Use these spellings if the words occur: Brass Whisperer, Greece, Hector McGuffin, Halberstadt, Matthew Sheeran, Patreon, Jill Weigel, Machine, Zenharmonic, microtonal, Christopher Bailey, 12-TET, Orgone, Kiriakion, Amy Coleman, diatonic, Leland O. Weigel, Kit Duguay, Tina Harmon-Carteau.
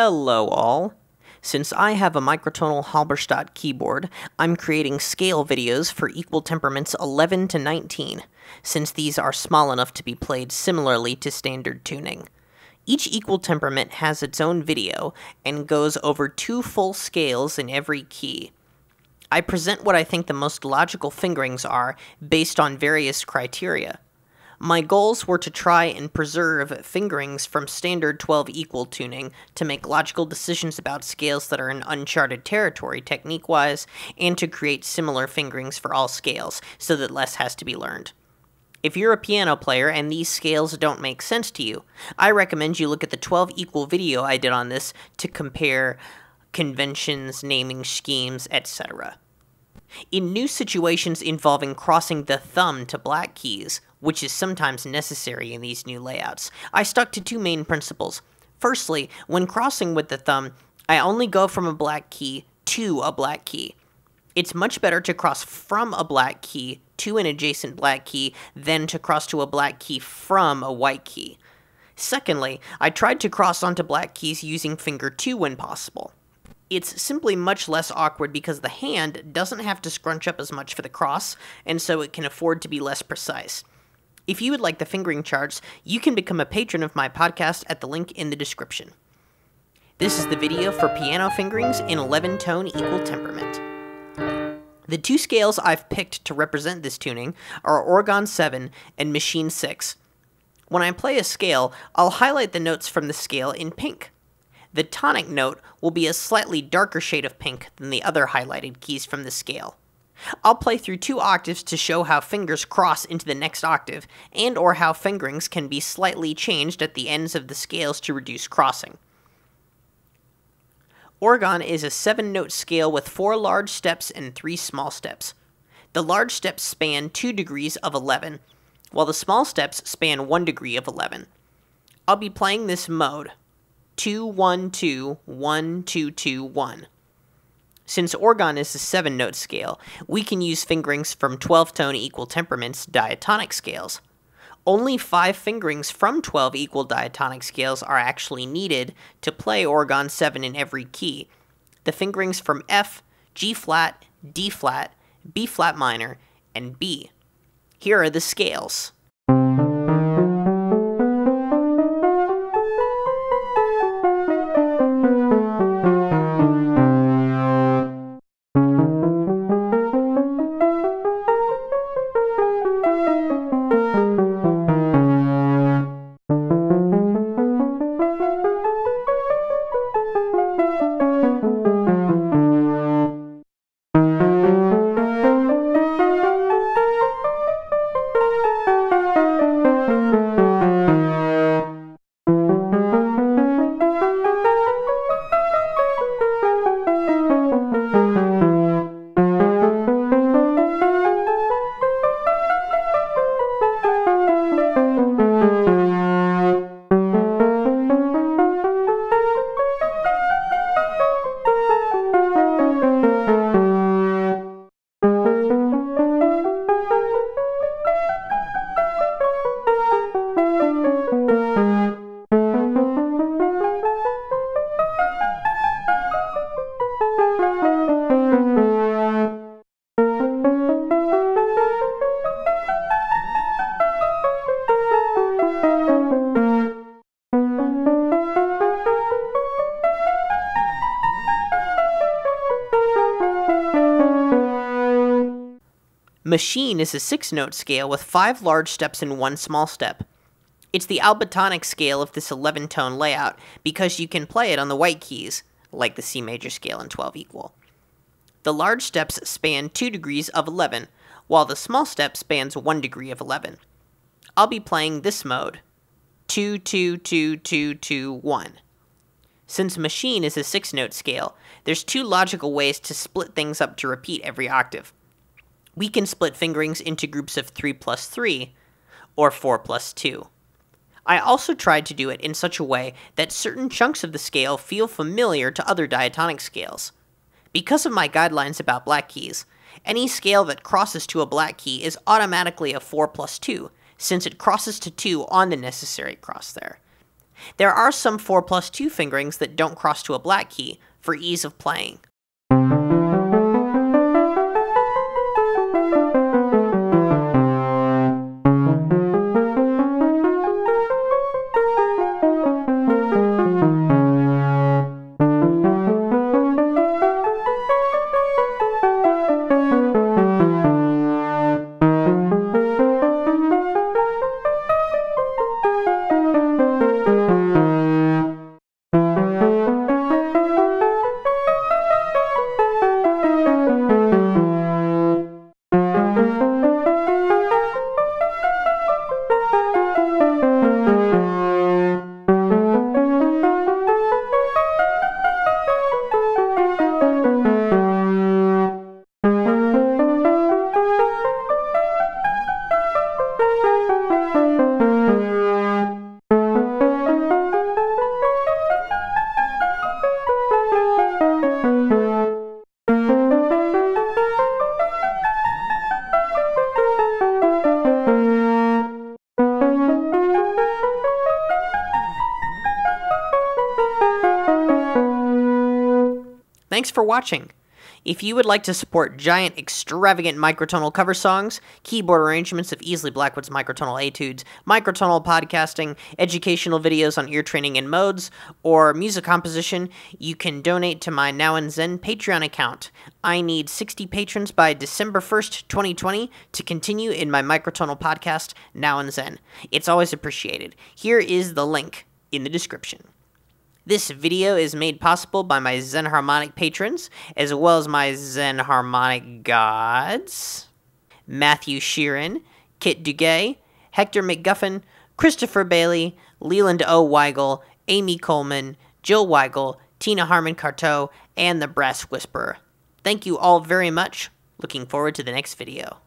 Hello all. Since I have a microtonal Halberstadt keyboard, I'm creating scale videos for equal temperaments 11 to 19, since these are small enough to be played similarly to standard tuning. Each equal temperament has its own video and goes over 2 full scales in every key. I present what I think the most logical fingerings are based on various criteria. My goals were to try and preserve fingerings from standard 12 equal tuning to make logical decisions about scales that are in uncharted territory technique-wise, and to create similar fingerings for all scales, so that less has to be learned. If you're a piano player and these scales don't make sense to you, I recommend you look at the 12 equal video I did on this to compare conventions, naming schemes, etc. In new situations involving crossing the thumb to black keys, which is sometimes necessary in these new layouts, I stuck to 2 main principles. Firstly, when crossing with the thumb, I only go from a black key to a black key. It's much better to cross from a black key to an adjacent black key than to cross to a black key from a white key. Secondly, I tried to cross onto black keys using finger 2 when possible. It's simply much less awkward because the hand doesn't have to scrunch up as much for the cross, and so it can afford to be less precise. If you would like the fingering charts, you can become a patron of my podcast at the link in the description. This is the video for piano fingerings in 11-tone equal temperament. The 2 scales I've picked to represent this tuning are Orgone 7 and Machine 6. When I play a scale, I'll highlight the notes from the scale in pink. The tonic note will be a slightly darker shade of pink than the other highlighted keys from the scale. I'll play through 2 octaves to show how fingers cross into the next octave, and or how fingerings can be slightly changed at the ends of the scales to reduce crossing. Orgone is a 7-note scale with 4 large steps and 3 small steps. The large steps span 2 degrees of 11, while the small steps span 1 degree of 11. I'll be playing this mode, 2-1-2-1-2-2-1. Since Orgone is a 7-note scale, we can use fingerings from 12-tone equal temperaments diatonic scales. Only 5 fingerings from 12 equal diatonic scales are actually needed to play Orgone 7 in every key. The fingerings from F, G-flat, D-flat, B-flat minor, and B. Here are the scales. Machine is a 6-note scale with 5 large steps and 1 small step. It's the albatonic scale of this 11-tone layout because you can play it on the white keys, like the C major scale in 12 equal. The large steps span 2 degrees of 11, while the small step spans 1 degree of 11. I'll be playing this mode, 2-2-2-2-2-1. Since Machine is a 6-note scale, there's 2 logical ways to split things up to repeat every octave. We can split fingerings into groups of 3+3, or 4+2. I also tried to do it in such a way that certain chunks of the scale feel familiar to other diatonic scales. Because of my guidelines about black keys, any scale that crosses to a black key is automatically a 4+2, since it crosses to 2 on the necessary cross there. There are some 4+2 fingerings that don't cross to a black key for ease of playing. Thanks for watching. If you would like to support giant, extravagant microtonal cover songs, keyboard arrangements of Easley Blackwood's microtonal etudes, microtonal podcasting, educational videos on ear training and modes, or music composition, you can donate to my Now and Zen Patreon account. I need 60 patrons by December 1st, 2020 to continue in my microtonal podcast, Now and Zen. It's always appreciated. Here is the link in the description. This video is made possible by my Zenharmonic patrons, as well as my Zenharmonic gods, Matthew Sheeran, Kit Duguay, Hector McGuffin, Christopher Bailey, Leland O. Weigel, Amy Coleman, Jill Weigel, Tina Harmon-Carteau, and the Brass Whisperer. Thank you all very much. Looking forward to the next video.